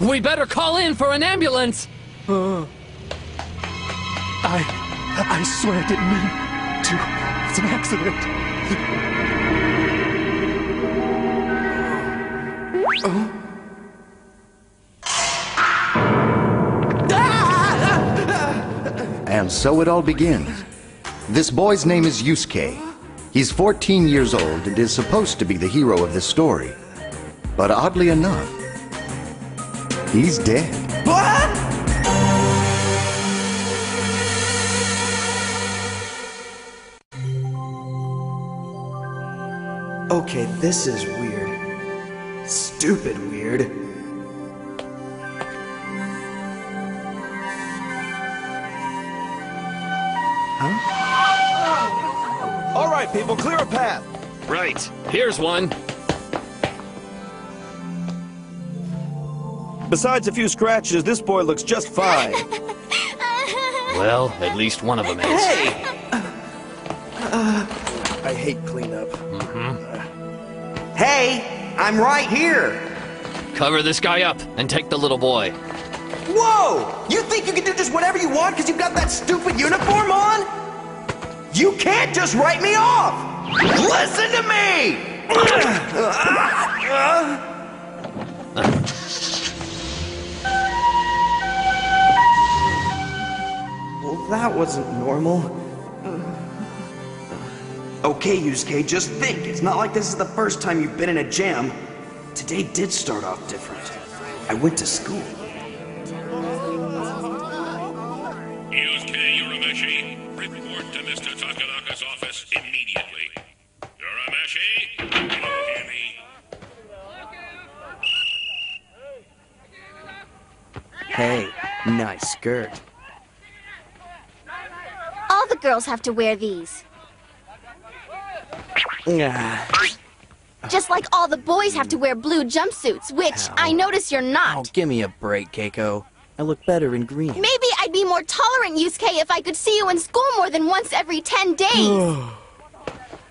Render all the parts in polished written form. We better call in for an ambulance! I swear I didn't mean to. It's an accident. Oh? And so it all begins. This boy's name is Yusuke. He's 14 years old and is supposed to be the hero of this story. But oddly enough, he's dead. What? Okay, this is weird. Stupid weird. Huh? All right, people, clear a path. Right. Here's one. Besides a few scratches, this boy looks just fine. Well, at least one of them is. Hey! I hate cleanup. Mm-hmm. Hey! I'm right here! Cover this guy up and take the little boy. Whoa! You think you can do just whatever you want because you've got that stupid uniform on? You can't just write me off! Listen to me! That wasn't normal. Okay, Yusuke, just think. It's not like this is the first time you've been in a jam. Today did start off different. I went to school. Yusuke Urameshi, report to Mr. Takanaka's office immediately. Urameshi, can you hear me? Hey, nice skirt. All the girls have to wear these. Just like all the boys have to wear blue jumpsuits, which Ow. I notice you're not. Oh, give me a break, Keiko. I look better in green. Maybe I'd be more tolerant, Yusuke, if I could see you in school more than once every 10 days.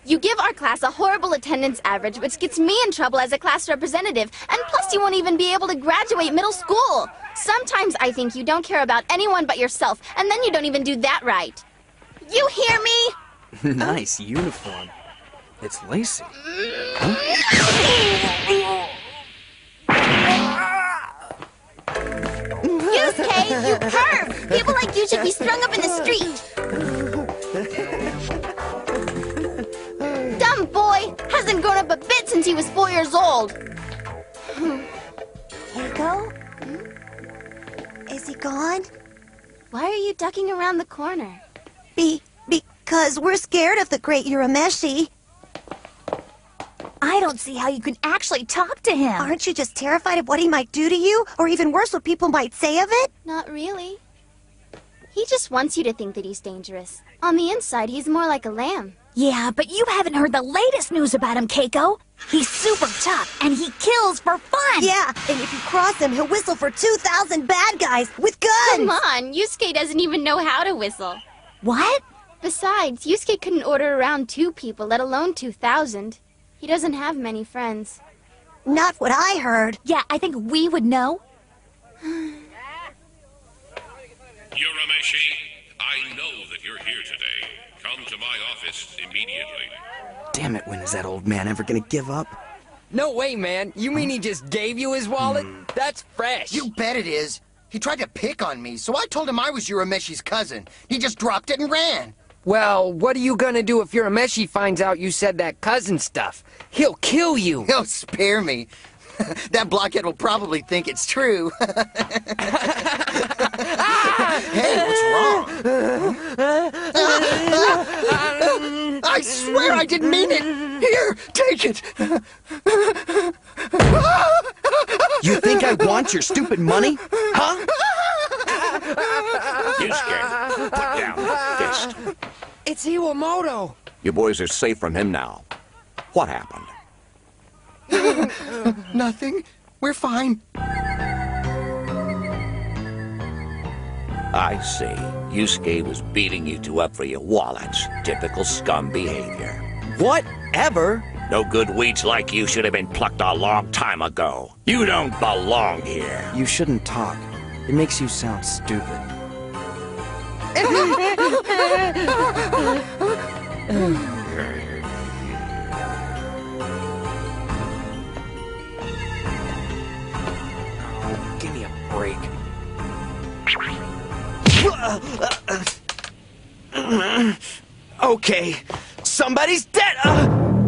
You give our class a horrible attendance average, which gets me in trouble as a class representative, and plus you won't even be able to graduate middle school. Sometimes I think you don't care about anyone but yourself, and then you don't even do that right. You hear me? Nice uniform. It's lacy. Huh? Yusuke, you perv! People like you should be strung up in the street. Dumb boy! Hasn't grown up a bit since he was 4 years old. Keiko? Hmm? Is he gone? Why are you ducking around the corner? Because we're scared of the great Urameshi. I don't see how you can actually talk to him. Aren't you just terrified of what he might do to you? Or even worse, what people might say of it? Not really. He just wants you to think that he's dangerous. On the inside, he's more like a lamb. Yeah, but you haven't heard the latest news about him, Keiko. He's super tough, and he kills for fun! Yeah, and if you cross him, he'll whistle for 2,000 bad guys with guns! Come on, Yusuke doesn't even know how to whistle. What? Besides, Yusuke couldn't order around 2 people, let alone 2,000. He doesn't have many friends. Not what I heard. Yeah, I think we would know. Urameshi, I know that you're here today. Come to my office immediately. Damn it, when is that old man ever gonna give up? No way, man. You mean he just gave you his wallet? That's fresh. You bet it is. He tried to pick on me, so I told him I was Urameshi's cousin. He just dropped it and ran. Well, what are you gonna do if Urameshi finds out you said that cousin stuff? He'll kill you. He'll spare me. That blockhead will probably think it's true. Hey, what's wrong? I swear I didn't mean it! Here, take it! You think I want your stupid money? Huh? Yusuke, put down the fist. It's Iwamoto. You boys are safe from him now. What happened? Nothing. We're fine. I see. Yusuke was beating you two up for your wallets. Typical scum behavior. Whatever? No good weeds like you should have been plucked a long time ago. You don't belong here. You shouldn't talk. It makes you sound stupid. Oh, give me a break. Okay, somebody's dead.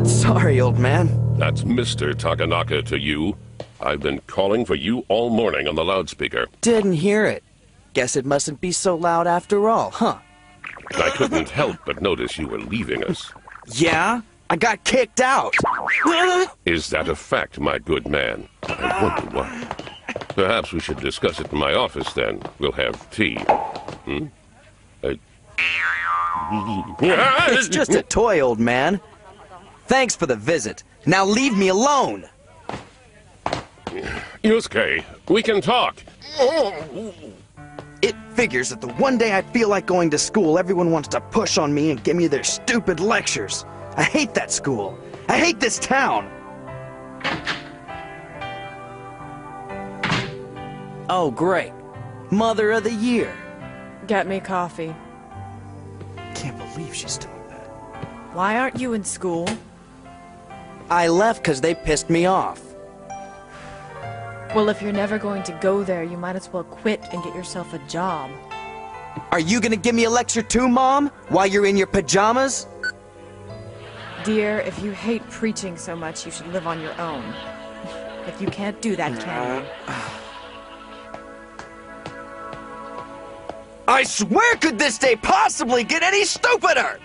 Sorry, old man. That's Mr. Takanaka to you. I've been calling for you all morning on the loudspeaker. Didn't hear it. Guess it mustn't be so loud after all, huh? I couldn't help but notice you were leaving us. Yeah? I got kicked out. Is that a fact, my good man? I wonder why. Perhaps we should discuss it in my office, then. We'll have tea. Hmm? It's just a toy, old man. Thanks for the visit. Now leave me alone! Yusuke, we can talk. It figures that the one day I feel like going to school, everyone wants to push on me and give me their stupid lectures. I hate that school. I hate this town. Oh, great. Mother of the Year. Get me coffee. Can't believe she's doing that. Why aren't you in school? I left because they pissed me off. Well, if you're never going to go there, you might as well quit and get yourself a job. Are you gonna give me a lecture too, Mom? While you're in your pajamas? Dear, if you hate preaching so much, you should live on your own. If you can't do that, can you? I swear, could this day possibly get any stupider?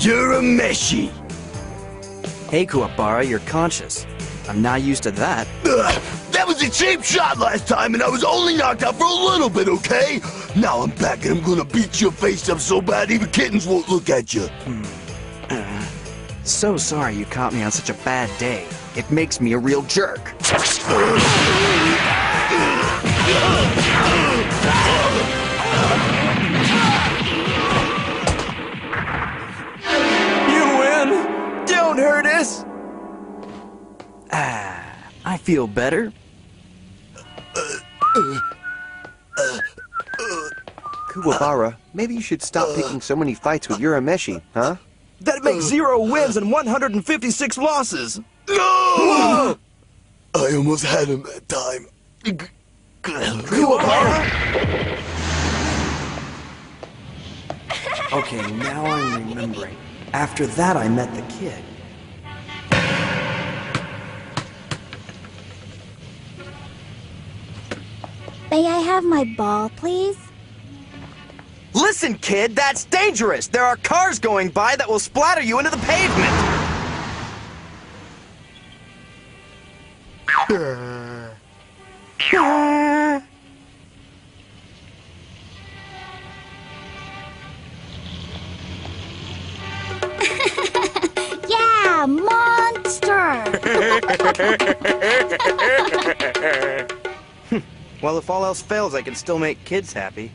Urameshi! Hey, Kuwabara, you're conscious. I'm not used to that. That was a cheap shot last time, and I was only knocked out for a little bit, okay? Now I'm back, and I'm gonna beat your face up so bad even kittens won't look at you. So sorry you caught me on such a bad day. It makes me a real jerk. Don't hurt us! I feel better. Kuwabara, maybe you should stop picking so many fights with Urameshi, huh? That makes 0 wins and 156 losses! No! I almost had him that time. Kuwabara! Okay, now I'm remembering. After that, I met the kid. May I have my ball, please? Listen, kid, that's dangerous! There are cars going by that will splatter you into the pavement! Yeah, monster! Well, if all else fails, I can still make kids happy.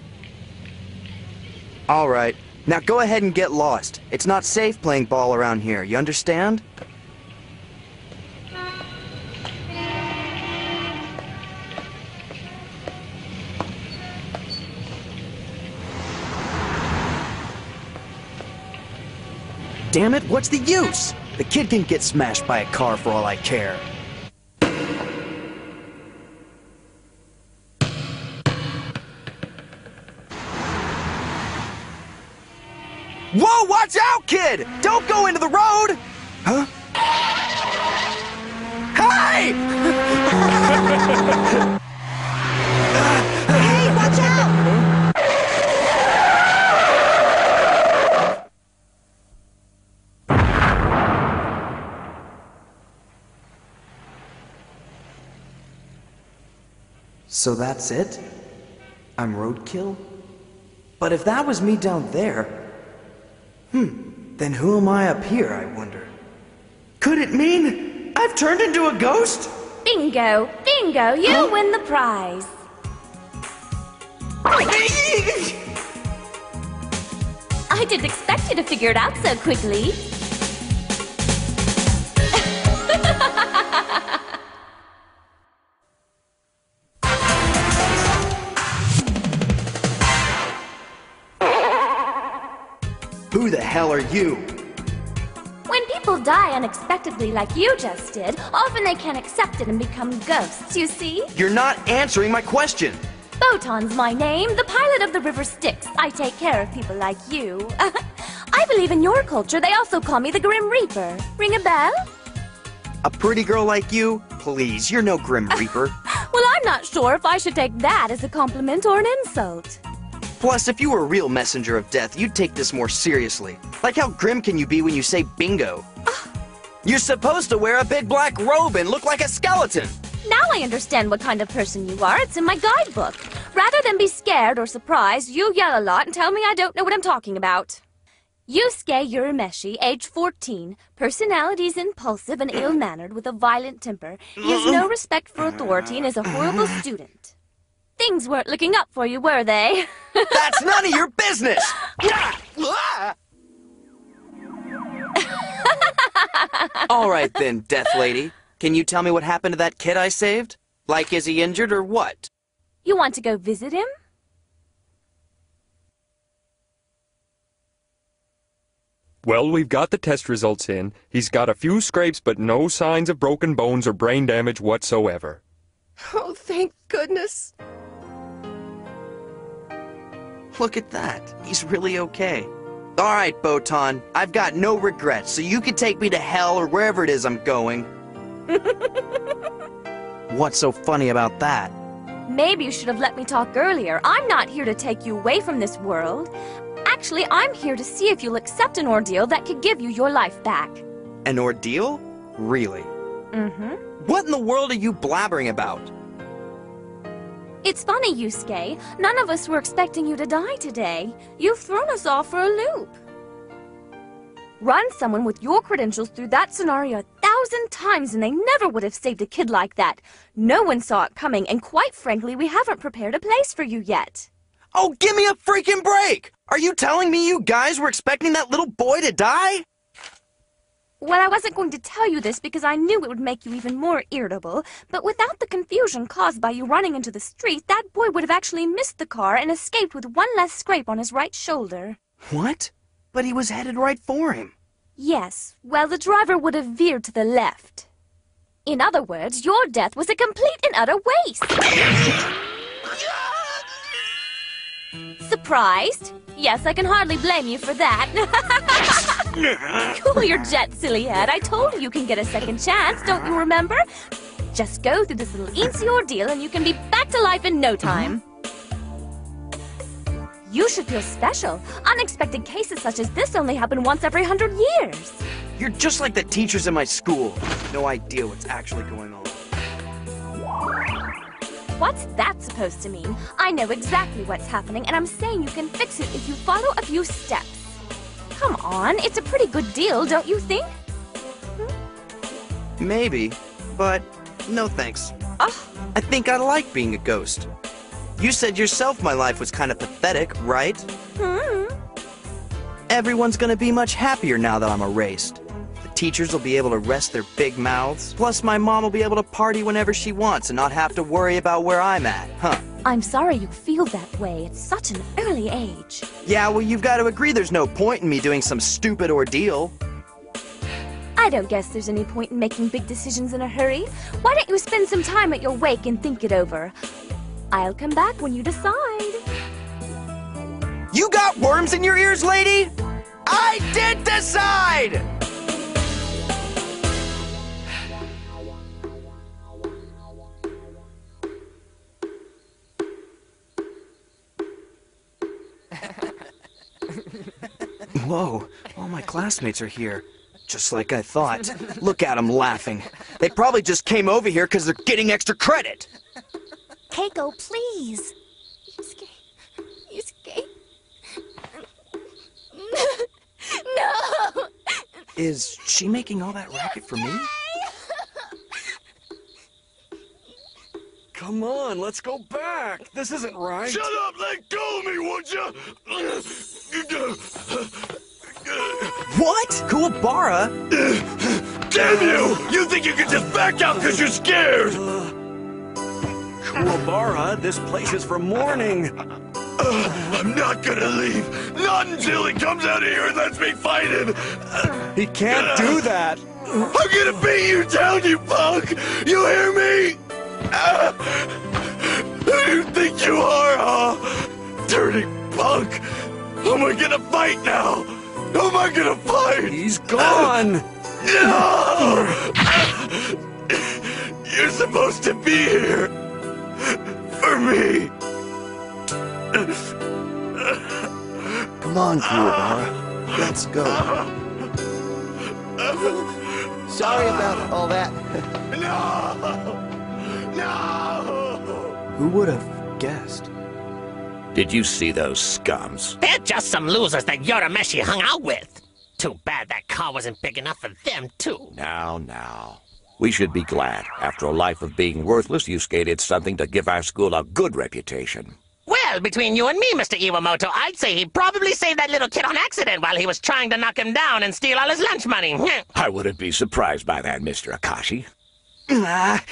All right. Now go ahead and get lost. It's not safe playing ball around here, you understand? Damn it, what's the use? The kid can get smashed by a car for all I care. Whoa, watch out, kid! Don't go into the road! Huh? Hey! Hey, watch out! So that's it? I'm roadkill? But if that was me down there... then who am I up here, I wonder? Could it mean I've turned into a ghost? Bingo! Bingo! You win the prize! I didn't expect you to figure it out so quickly. Who the hell are you? When people die unexpectedly like you just did, often they can't accept it and become ghosts, you see? You're not answering my question! Botan's my name, the pilot of the river Styx. I take care of people like you. I believe in your culture they also call me the Grim Reaper. Ring a bell? A pretty girl like you? Please, you're no Grim Reaper. Well, I'm not sure if I should take that as a compliment or an insult. Plus, if you were a real messenger of death, you'd take this more seriously. Like, how grim can you be when you say bingo? You're supposed to wear a big black robe and look like a skeleton! Now I understand what kind of person you are. It's in my guidebook. Rather than be scared or surprised, you yell a lot and tell me I don't know what I'm talking about. Yusuke Urameshi, age 14. Personality is impulsive and ill-mannered with a violent temper. He has no respect for authority and is a horrible student. Things weren't looking up for you, were they? That's none of your business! Alright then, Death Lady. Can you tell me what happened to that kid I saved? Like, is he injured or what? You want to go visit him? Well, we've got the test results in. He's got a few scrapes, but no signs of broken bones or brain damage whatsoever. Oh, thank goodness. Look at that. He's really okay. All right, Botan. I've got no regrets, so you can take me to hell or wherever it is I'm going. What's so funny about that? Maybe you should have let me talk earlier. I'm not here to take you away from this world. Actually, I'm here to see if you'll accept an ordeal that could give you your life back. An ordeal? Really? Mm-hmm. What in the world are you blabbering about? It's funny, Yusuke. None of us were expecting you to die today. You've thrown us all for a loop. Run someone with your credentials through that scenario 1,000 times and they never would have saved a kid like that. No one saw it coming, and quite frankly, we haven't prepared a place for you yet. Oh, give me a freaking break! Are you telling me you guys were expecting that little boy to die? Well, I wasn't going to tell you this because I knew it would make you even more irritable, but without the confusion caused by you running into the street, that boy would have actually missed the car and escaped with one less scrape on his right shoulder. What? But he was headed right for him. Yes. Well, the driver would have veered to the left. In other words, your death was a complete and utter waste. Surprised? Yes, I can hardly blame you for that. Cool your jet, silly head. I told you you can get a second chance, don't you remember? Just go through this little easy ordeal and you can be back to life in no time. You should feel special. Unexpected cases such as this only happen once every 100 years. You're just like the teachers in my school. No idea what's actually going on. What's that supposed to mean? I know exactly what's happening, and I'm saying you can fix it if you follow a few steps. Come on, it's a pretty good deal, don't you think? Maybe, but no thanks. I think I like being a ghost. You said yourself my life was kind of pathetic, right? Everyone's gonna be much happier now that I'm erased. The teachers will be able to rest their big mouths, plus my mom will be able to party whenever she wants and not have to worry about where I'm at, huh? I'm sorry you feel that way at such an early age. Yeah, well, you've got to agree there's no point in me doing some stupid ordeal. I don't guess there's any point in making big decisions in a hurry. Why don't you spend some time at your wake and think it over? I'll come back when you decide. You got worms in your ears, lady? I did decide! Whoa, all my classmates are here. Just like I thought. Look at them laughing. They probably just came over here because they're getting extra credit. Keiko, please. Yusuke. Yusuke. No! Is she making all that racket for me? Come on, let's go back. This isn't right. Shut up! Let go of me, would you? What? Kuwabara? Damn you! You think you can just back out because you're scared! Kuwabara, this place is for mourning. I'm not gonna leave. Not until he comes out of here and lets me fight him. He can't do that. I'm gonna beat you down, you punk! You hear me? Who do you think you are, huh? Dirty punk! Am I gonna fight now? Who am I gonna fight? He's gone! No! You're supposed to be here! For me! Come on, Kuwabara. Let's go. Sorry about all that. No! No! Who would have guessed? Did you see those scums? They're just some losers that Urameshi hung out with. Too bad that car wasn't big enough for them, too. Now, now. We should be glad. After a life of being worthless, Yusuke did something to give our school a good reputation. Well, between you and me, Mr. Iwamoto, I'd say he probably saved that little kid on accident while he was trying to knock him down and steal all his lunch money. I wouldn't be surprised by that, Mr. Akashi.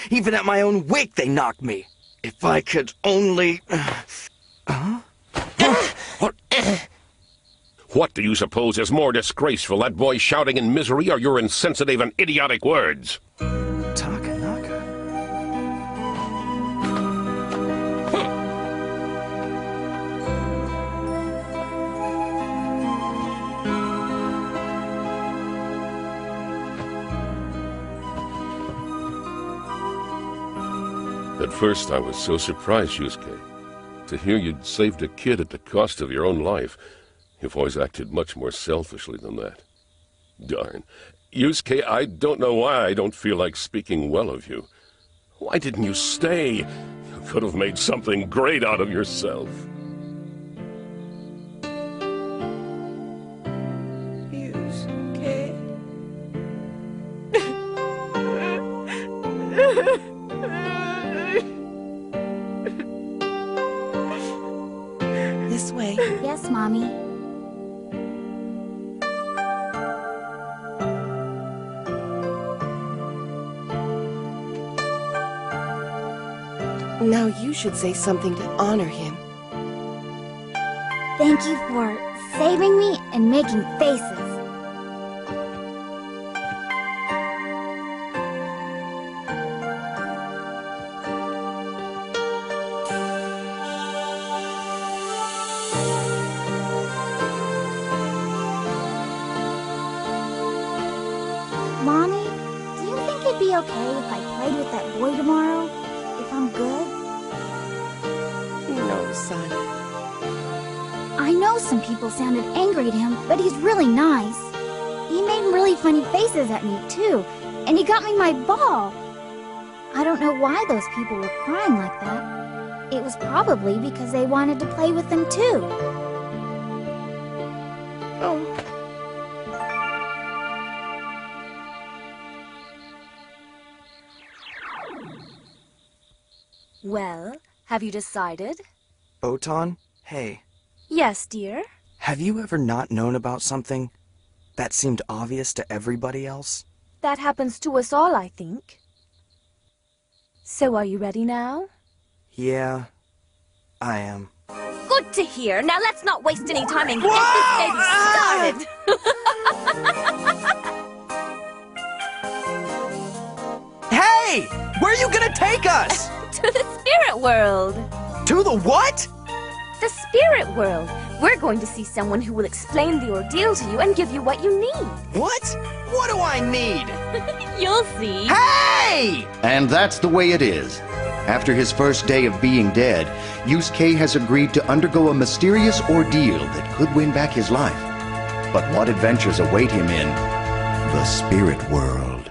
Even at my own wake, they knocked me. If I could only... What do you suppose is more disgraceful, that boy shouting in misery or your insensitive and idiotic words? Takanaka. At first I was so surprised, Yusuke. To hear you'd saved a kid at the cost of your own life. You've always acted much more selfishly than that. Darn. Yusuke, I don't know why I don't feel like speaking well of you. Why didn't you stay? You could have made something great out of yourself. Yusuke... This way. Yes, Mommy. Now you should say something to honor him. Thank you for saving me and making faces. Sounded angry at him, but he's really nice. He made really funny faces at me, too, and he got me my ball. I don't know why those people were crying like that. It was probably because they wanted to play with them, too. Oh. Well, have you decided? Botan, hey. Yes, dear? Have you ever not known about something that seemed obvious to everybody else? That happens to us all, I think. So are you ready now? Yeah, I am. Good to hear. Now let's not waste any time and get this baby started. Hey! Where are you gonna take us? To the spirit world. To the what? The spirit world. We're going to see someone who will explain the ordeal to you and give you what you need. What? What do I need? You'll see. Hey! And that's the way it is. After his first day of being dead, Yusuke has agreed to undergo a mysterious ordeal that could win back his life. But what adventures await him in the spirit world?